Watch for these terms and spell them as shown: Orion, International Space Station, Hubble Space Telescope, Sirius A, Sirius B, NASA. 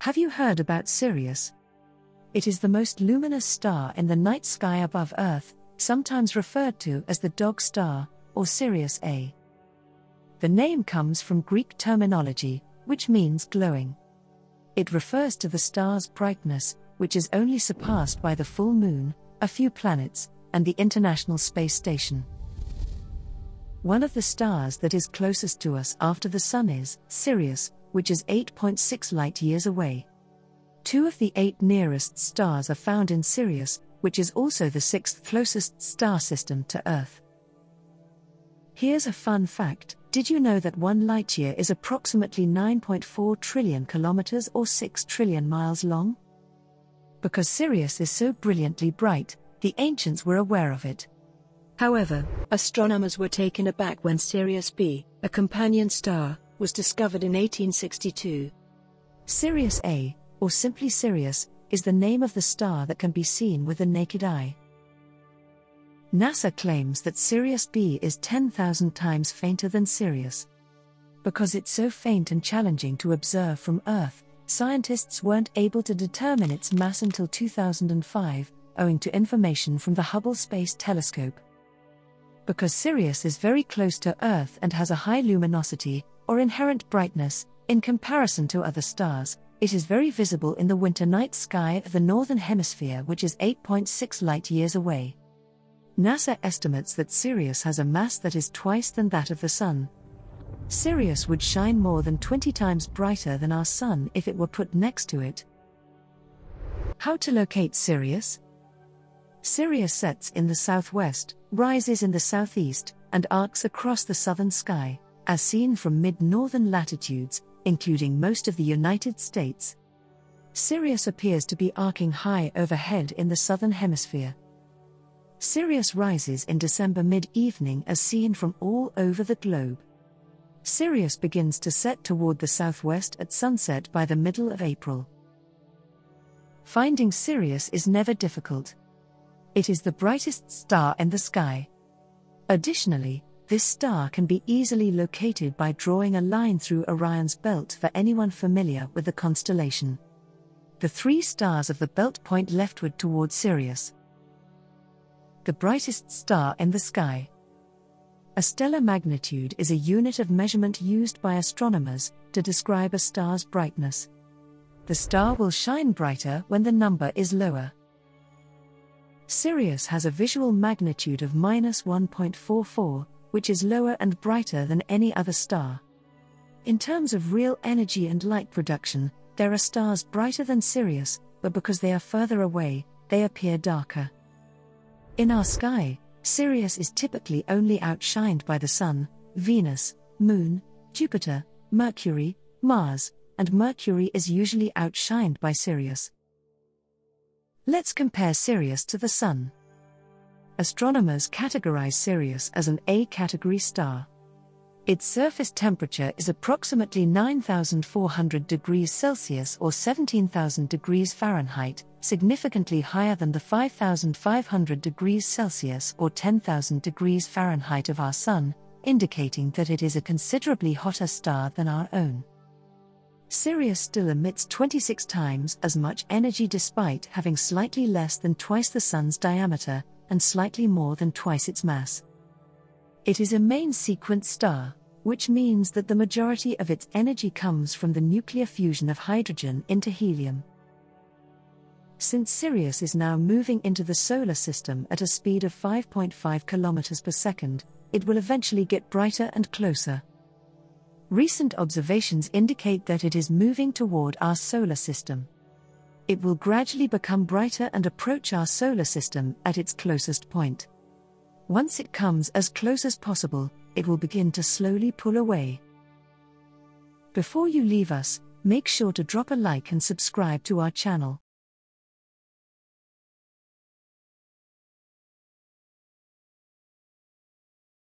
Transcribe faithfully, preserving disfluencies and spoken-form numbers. Have you heard about Sirius? It is the most luminous star in the night sky above Earth, sometimes referred to as the dog star, or Sirius A. The name comes from Greek terminology, which means glowing. It refers to the star's brightness, which is only surpassed by the full moon, a few planets, and the International Space Station. One of the stars that is closest to us after the Sun is Sirius, which is eight point six light-years away. Two of the eight nearest stars are found in Sirius, which is also the sixth closest star system to Earth. Here's a fun fact. Did you know that one light-year is approximately nine point four trillion kilometers or six trillion miles long? Because Sirius is so brilliantly bright, the ancients were aware of it. However, astronomers were taken aback when Sirius B, a companion star, was discovered in eighteen sixty-two. Sirius A, or simply Sirius, is the name of the star that can be seen with the naked eye. NASA claims that Sirius B is ten thousand times fainter than Sirius. Because it's so faint and challenging to observe from Earth, scientists weren't able to determine its mass until two thousand five, owing to information from the Hubble Space Telescope. Because Sirius is very close to Earth and has a high luminosity, or inherent brightness, in comparison to other stars, it is very visible in the winter night sky of the Northern Hemisphere, which is eight point six light-years away. NASA estimates that Sirius has a mass that is twice than that of the Sun. Sirius would shine more than twenty times brighter than our Sun if it were put next to it. How to locate Sirius? Sirius sets in the southwest, rises in the southeast, and arcs across the southern sky, as seen from mid-northern latitudes, including most of the United States. Sirius appears to be arcing high overhead in the southern hemisphere. Sirius rises in December mid-evening as seen from all over the globe. Sirius begins to set toward the southwest at sunset by the middle of April. Finding Sirius is never difficult. It is the brightest star in the sky. Additionally, this star can be easily located by drawing a line through Orion's belt for anyone familiar with the constellation. The three stars of the belt point leftward toward Sirius. The brightest star in the sky. A stellar magnitude is a unit of measurement used by astronomers to describe a star's brightness. The star will shine brighter when the number is lower. Sirius has a visual magnitude of minus one point four four, which is lower and brighter than any other star. In terms of real energy and light production, there are stars brighter than Sirius, but because they are further away, they appear darker. In our sky, Sirius is typically only outshined by the Sun, Venus, Moon, Jupiter, Mercury, Mars, and Mercury is usually outshined by Sirius. Let's compare Sirius to the Sun. Astronomers categorize Sirius as an A-category star. Its surface temperature is approximately nine thousand four hundred degrees Celsius or seventeen thousand degrees Fahrenheit, significantly higher than the five thousand five hundred degrees Celsius or ten thousand degrees Fahrenheit of our Sun, indicating that it is a considerably hotter star than our own. Sirius still emits twenty-six times as much energy despite having slightly less than twice the Sun's diameter, and slightly more than twice its mass. It is a main-sequence star, which means that the majority of its energy comes from the nuclear fusion of hydrogen into helium. Since Sirius is now moving into the solar system at a speed of five point five kilometers per second, it will eventually get brighter and closer. Recent observations indicate that it is moving toward our solar system. It will gradually become brighter and approach our solar system at its closest point. Once it comes as close as possible, it will begin to slowly pull away. Before you leave us, make sure to drop a like and subscribe to our channel.